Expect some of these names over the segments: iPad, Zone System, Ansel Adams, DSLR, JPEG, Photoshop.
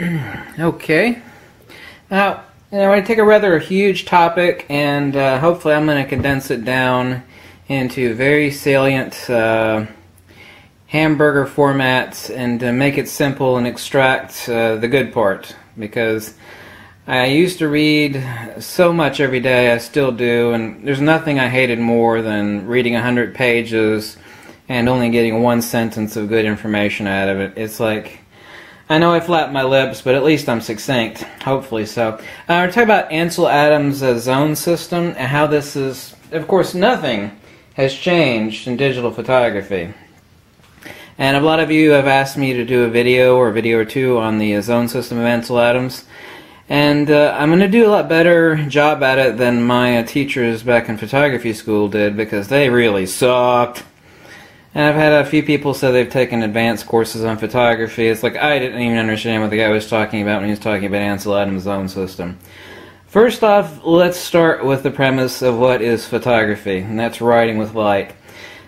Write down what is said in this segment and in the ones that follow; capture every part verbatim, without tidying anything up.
Okay. Now, you know, I'm going to take a rather huge topic, and uh, hopefully I'm going to condense it down into very salient uh, hamburger formats and uh, make it simple and extract uh, the good part, because I used to read so much every day, I still do, and there's nothing I hated more than reading a hundred pages and only getting one sentence of good information out of it. It's like, I know I flap my lips, but at least I'm succinct, hopefully so. Uh, we're talking about Ansel Adams' uh, Zone System, and how this is, of course, nothing has changed in digital photography. And a lot of you have asked me to do a video or a video or two on the uh, Zone System of Ansel Adams, and uh, I'm going to do a lot better job at it than my uh, teachers back in photography school did, because they really sucked. And I've had a few people say they've taken advanced courses on photography. It's like, I didn't even understand what the guy was talking about when he was talking about Ansel Adams' Zone System. First off, let's start with the premise of what is photography, and that's writing with light.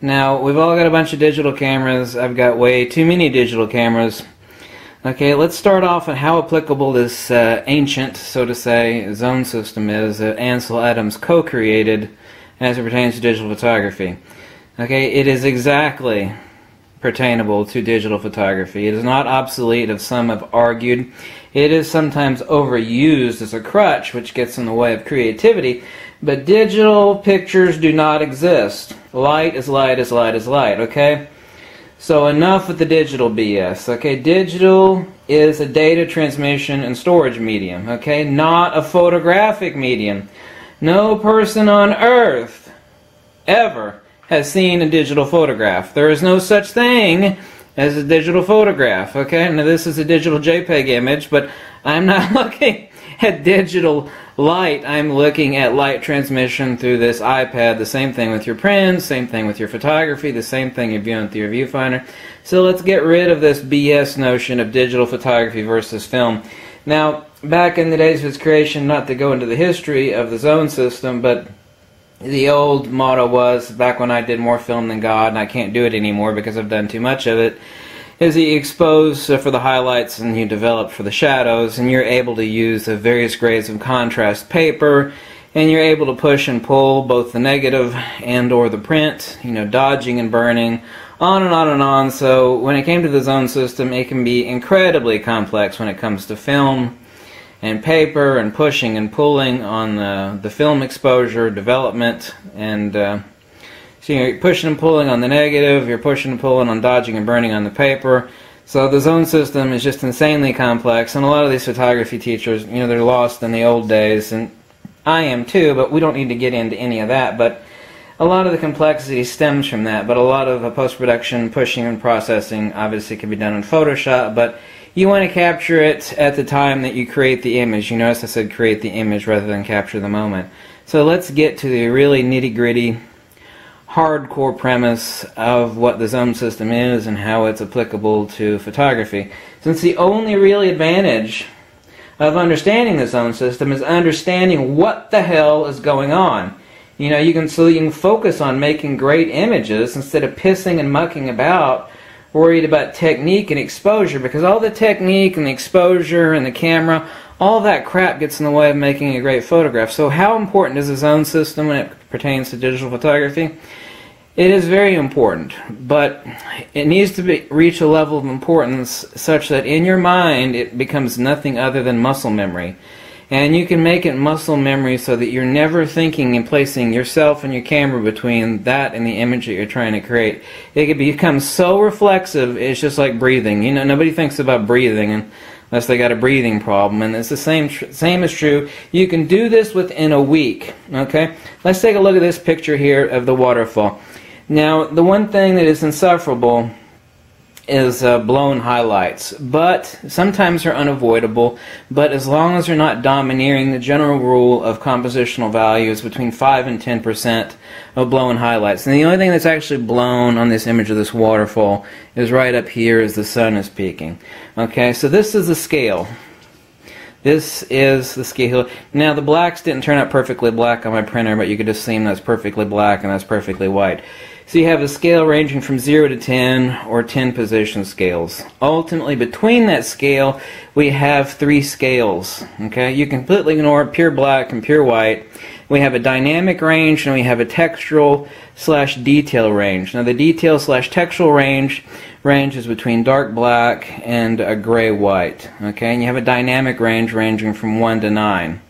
Now, we've all got a bunch of digital cameras. I've got way too many digital cameras. Okay, let's start off on how applicable this uh, ancient, so to say, zone system is that Ansel Adams co-created as it pertains to digital photography. Okay, it is exactly pertainable to digital photography. It is not obsolete, as some have argued. It is sometimes overused as a crutch, which gets in the way of creativity, but digital pictures do not exist. Light is light is light is light, okay? So enough with the digital B S, okay? Digital is a data transmission and storage medium, okay? Not a photographic medium. No person on earth ever has seen a digital photograph. There is no such thing as a digital photograph, okay? Now this is a digital JPEG image, but I'm not looking at digital light. I'm looking at light transmission through this iPad. The same thing with your prints, same thing with your photography, the same thing if you're through your viewfinder. So let's get rid of this B S notion of digital photography versus film. Now, back in the days of its creation, not to go into the history of the zone system, but the old motto was, back when I did more film than God, and I can't do it anymore because I've done too much of it, is you expose for the highlights and you develop for the shadows, and you're able to use the various grades of contrast paper, and you're able to push and pull both the negative and or the print, you know, dodging and burning, on and on and on. So when it came to the zone system, it can be incredibly complex when it comes to film and paper and pushing and pulling on the, the film exposure, development, and uh, so you're pushing and pulling on the negative, you're pushing and pulling on dodging and burning on the paper. So the zone system is just insanely complex, and a lot of these photography teachers, you know, they're lost in the old days, and I am too, but we don't need to get into any of that. But a lot of the complexity stems from that, but a lot of uh, post-production pushing and processing obviously can be done in Photoshop, but you want to capture it at the time that you create the image. You notice I said create the image rather than capture the moment. So let's get to the really nitty-gritty, hardcore premise of what the zone system is and how it's applicable to photography. Since the only real advantage of understanding the zone system is understanding what the hell is going on. You know, you can, so you can focus on making great images instead of pissing and mucking about worried about technique and exposure, because all the technique and the exposure and the camera, all that crap gets in the way of making a great photograph. So how important is the zone system when it pertains to digital photography? It is very important, but it needs to be, reach a level of importance such that in your mind it becomes nothing other than muscle memory. And you can make it muscle memory so that you're never thinking and placing yourself and your camera between that and the image that you're trying to create. It can become so reflexive, it's just like breathing. You know, nobody thinks about breathing unless they got a breathing problem, and it's the same same is true. You can do this within a week, okay? Let's take a look at this picture here of the waterfall. Now, the one thing that is insufferable is uh, blown highlights, but sometimes they're unavoidable, but as long as they're not domineering, the general rule of compositional value is between five and ten percent of blown highlights. And the only thing that's actually blown on this image of this waterfall is right up here as the sun is peaking. Okay, so this is the scale. This is the scale. Now the blacks didn't turn out perfectly black on my printer, but you could assume that's perfectly black and that's perfectly white. So you have a scale ranging from zero to ten, or ten position scales. Ultimately, between that scale, we have three scales. Okay, you completely ignore pure black and pure white. We have a dynamic range, and we have a textural slash detail range. Now, the detail slash textural range ranges between dark black and a gray white. Okay, and you have a dynamic range ranging from one to nine.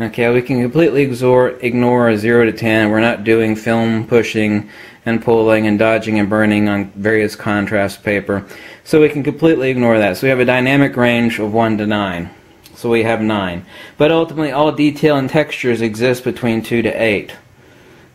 Okay, we can completely ignore zero to ten. We're not doing film pushing and pulling and dodging and burning on various contrast paper. So we can completely ignore that. So we have a dynamic range of one to nine. So we have nine. But ultimately, all detail and textures exist between two to eight.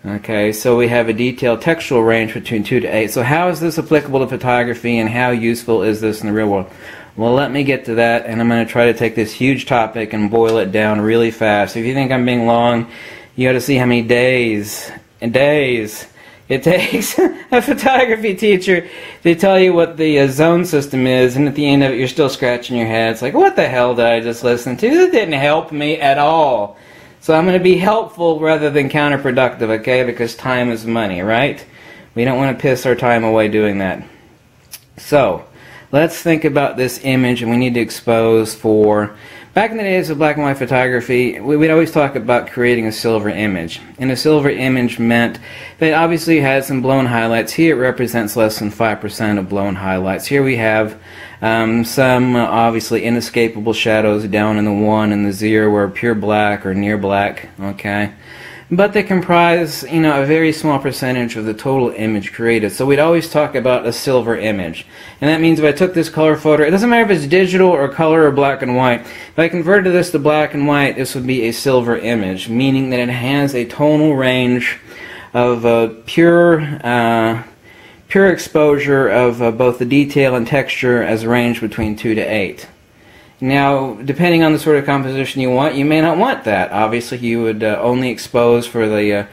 Okay, so we have a detail textual range between two to eight. So how is this applicable to photography, and how useful is this in the real world? Well, let me get to that, and I'm going to try to take this huge topic and boil it down really fast. If you think I'm being long, you ought to see how many days and days it takes a photography teacher to tell you what the uh, zone system is, and at the end of it, you're still scratching your head. It's like, what the hell did I just listen to? That didn't help me at all. So I'm going to be helpful rather than counterproductive, okay, because time is money, right? We don't want to piss our time away doing that. So let's think about this image, and we need to expose for... Back in the days of black and white photography, we'd always talk about creating a silver image. And a silver image meant that obviously you had some blown highlights. Here it represents less than five percent of blown highlights. Here we have um, some uh, obviously inescapable shadows down in the one and the zero, where pure black or near black, okay? But they comprise, you know, a very small percentage of the total image created. So we'd always talk about a silver image. And that means if I took this color photo, it doesn't matter if it's digital or color or black and white. If I converted this to black and white, this would be a silver image, meaning that it has a tonal range of uh, pure, uh, pure exposure of uh, both the detail and texture as a range between two to eight. Now, depending on the sort of composition you want, you may not want that. Obviously, you would uh, only expose for the uh,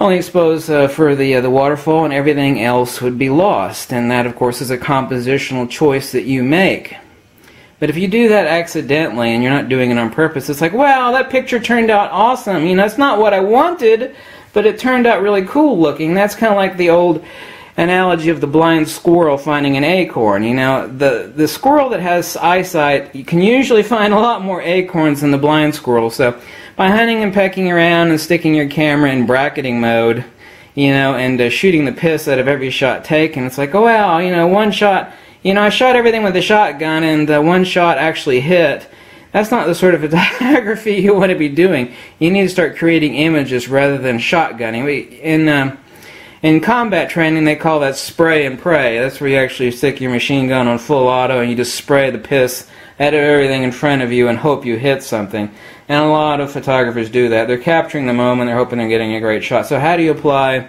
only expose uh, for the uh, the waterfall, and everything else would be lost. And that, of course, is a compositional choice that you make. But if you do that accidentally and you're not doing it on purpose, it's like, wow, that picture turned out awesome. You know, it's not what I wanted, but it turned out really cool looking. That's kind of like the old analogy of the blind squirrel finding an acorn. You know, the, the squirrel that has eyesight, you can usually find a lot more acorns than the blind squirrel. So by hunting and pecking around and sticking your camera in bracketing mode, you know, and uh, shooting the piss out of every shot taken, it's like, oh, well, you know, one shot, you know, I shot everything with a shotgun and uh, one shot actually hit. That's not the sort of photography you want to be doing. You need to start creating images rather than shotgunning. We, in, um, In combat training, they call that spray and pray. That's where you actually stick your machine gun on full auto and you just spray the piss out of everything in front of you and hope you hit something. And a lot of photographers do that. They're capturing the moment, they're hoping they're getting a great shot. So how do you apply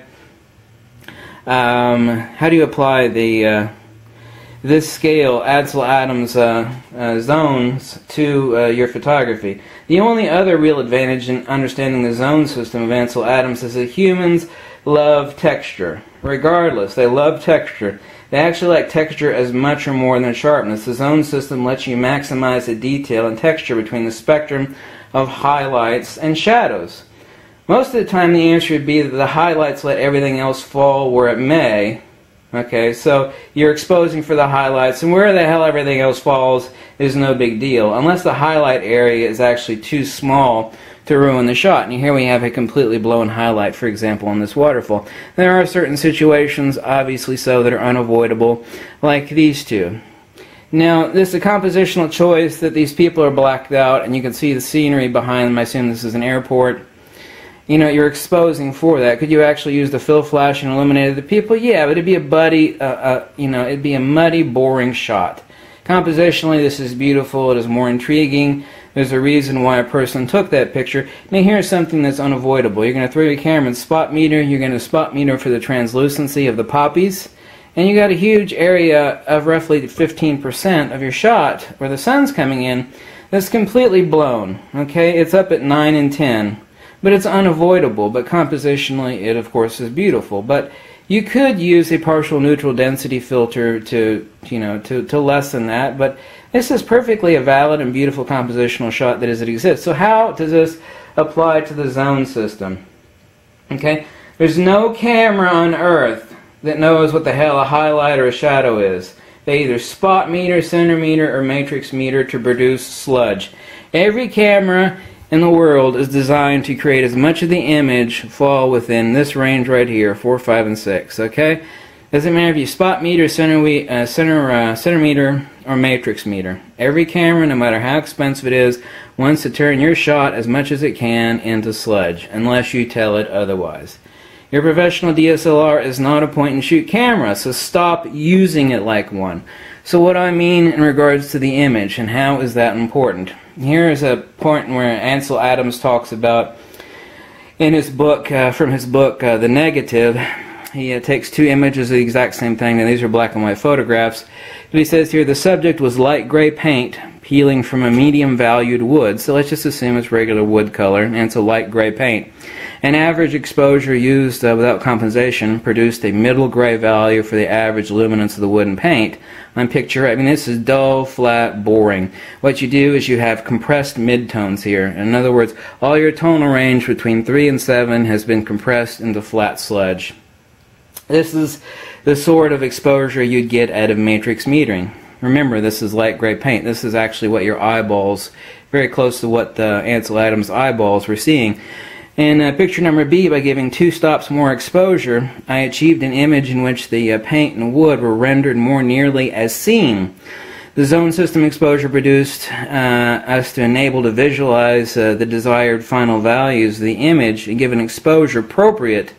um, how do you apply the uh, this scale, Ansel Adams uh, uh, zones, to uh, your photography? The only other real advantage in understanding the zone system of Ansel Adams is that humans love texture. Regardless, they love texture. They actually like texture as much or more than sharpness. The zone system lets you maximize the detail and texture between the spectrum of highlights and shadows. Most of the time, the answer would be that the highlights let everything else fall where it may. Okay, so you're exposing for the highlights, and where the hell everything else falls is no big deal, unless the highlight area is actually too small to ruin the shot. And here we have a completely blown highlight, for example, on this waterfall. There are certain situations, obviously so, that are unavoidable, like these two. Now, this is a compositional choice that these people are blacked out, and you can see the scenery behind them. I assume this is an airport. You know, you're exposing for that. Could you actually use the fill flash and illuminate the people? Yeah, but it'd be a buddy, uh, uh, you know, it'd be a muddy, boring shot. Compositionally, this is beautiful. It is more intriguing. There's a reason why a person took that picture. Now, here's something that's unavoidable. You're going to throw your camera in spot meter. You're going to spot meter for the translucency of the poppies. And you got a huge area of roughly fifteen percent of your shot where the sun's coming in that's completely blown. Okay, it's up at nine and ten. But it's unavoidable, but compositionally it, of course, is beautiful. But you could use a partial neutral density filter to, you know, to, to lessen that, but this is perfectly a valid and beautiful compositional shot that is, it exists. So how does this apply to the zone system? Okay, There's no camera on earth that knows what the hell a highlight or a shadow is. They either spot meter, center meter, or matrix meter to produce sludge. Every camera in the world is designed to create as much of the image fall within this range right here, four, five, and six, okay? Doesn't matter if you spot meter, center, we, uh, center, uh, center meter, or matrix meter. Every camera, no matter how expensive it is, wants to turn your shot as much as it can into sludge, unless you tell it otherwise. Your professional D S L R is not a point-and-shoot camera, so stop using it like one. So what I mean in regards to the image, and how is that important? Here is a point where Ansel Adams talks about in his book, uh, from his book, uh, The Negative. He uh, takes two images of the exact same thing, and these are black and white photographs. But he says here, the subject was light gray paint peeling from a medium-valued wood. So let's just assume it's regular wood color, and it's a light gray paint. An average exposure used uh, without compensation produced a middle gray value for the average luminance of the wood and paint. On picture, I mean, this is dull, flat, boring. What you do is you have compressed midtones here. In other words, all your tonal range between three and seven has been compressed into flat sludge. This is the sort of exposure you'd get out of matrix metering. Remember, this is light gray paint. This is actually what your eyeballs, very close to what the Ansel Adams eyeballs were seeing. In uh, picture number B, by giving two stops more exposure, I achieved an image in which the uh, paint and wood were rendered more nearly as seen. The zone system exposure produced uh, us to enable to visualize uh, the desired final values of the image and give an exposure appropriate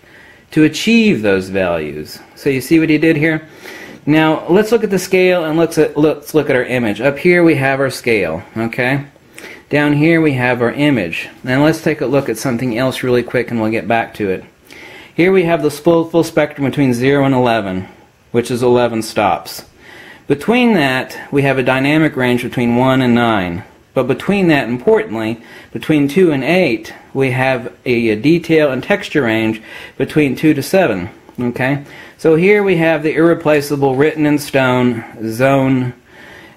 to achieve those values. So you see what he did here? Now let's look at the scale and let's, at, let's look at our image. Up here we have our scale, okay? Down here we have our image. Now let's take a look at something else really quick and we'll get back to it. Here we have the full spectrum between zero and eleven, which is eleven stops. Between that we have a dynamic range between one and nine. But between that, importantly, between two and eight, we have a, a detail and texture range between two to seven. Okay? So here we have the irreplaceable, written in stone, zone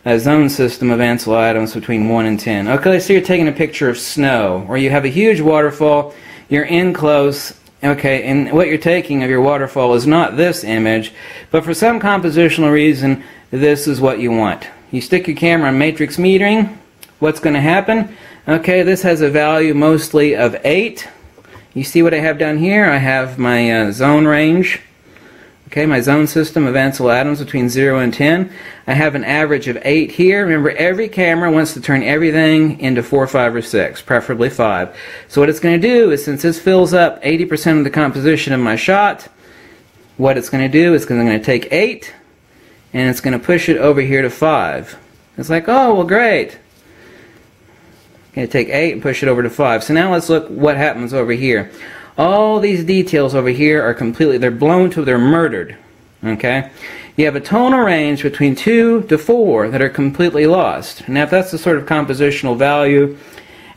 A zone system of Ansel Adams between one and ten. Okay, let's say you're taking a picture of snow, or you have a huge waterfall, you're in close, okay, and what you're taking of your waterfall is not this image, but for some compositional reason, this is what you want. You stick your camera on matrix metering, what's going to happen? Okay, this has a value mostly of eight. You see what I have down here? I have my uh, zone range. Okay, my zone system of Ansel Adams between zero and ten. I have an average of eight here. Remember, every camera wants to turn everything into four, five, or six, preferably five. So what it's going to do is, since this fills up eighty percent of the composition of my shot, what it's going to do is I'm going to take eight, and it's going to push it over here to five. It's like, oh, well, great. I'm going to take eight and push it over to five. So now let's look what happens over here. All these details over here are completely, they're blown to, they're murdered. Okay? You have a tonal range between two to four that are completely lost. Now if that's the sort of compositional value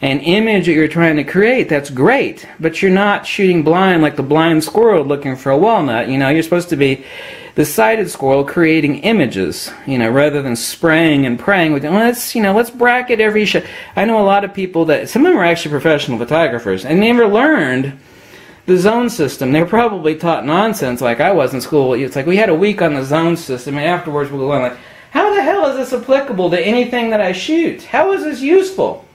and image that you're trying to create, that's great. But you're not shooting blind like the blind squirrel looking for a walnut. You know, you're supposed to be the sighted squirrel creating images, you know, rather than spraying and praying with, well, let's, you know, let's bracket every shot. I know a lot of people that, some of them are actually professional photographers, and they never learned the zone system. They're probably taught nonsense like I was in school. It's like we had a week on the zone system and afterwards we were like, how the hell is this applicable to anything that I shoot? How is this useful?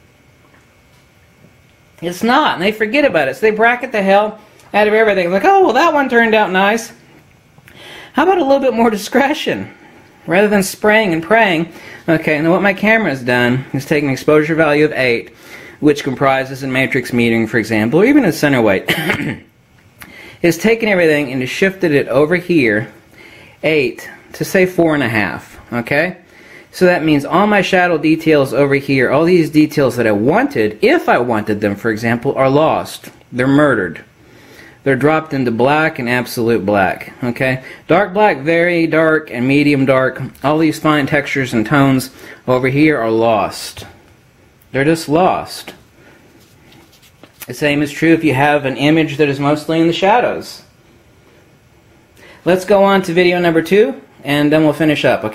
It's not, and they forget about it. So they bracket the hell out of everything. Like, oh, well, that one turned out nice. How about a little bit more discretion? Rather than spraying and praying. Okay, and what my camera has done is taken an exposure value of eight, which comprises in matrix metering, for example, or even a center weight, is taken everything and has shifted it over here, eight, to say four and a half, okay? So that means all my shadow details over here, all these details that I wanted, if I wanted them, for example, are lost. They're murdered. They're dropped into black and absolute black, okay? Dark black, very dark, and medium dark, all these fine textures and tones over here are lost. They're just lost. The same is true if you have an image that is mostly in the shadows. Let's go on to video number two, and then we'll finish up. Okay?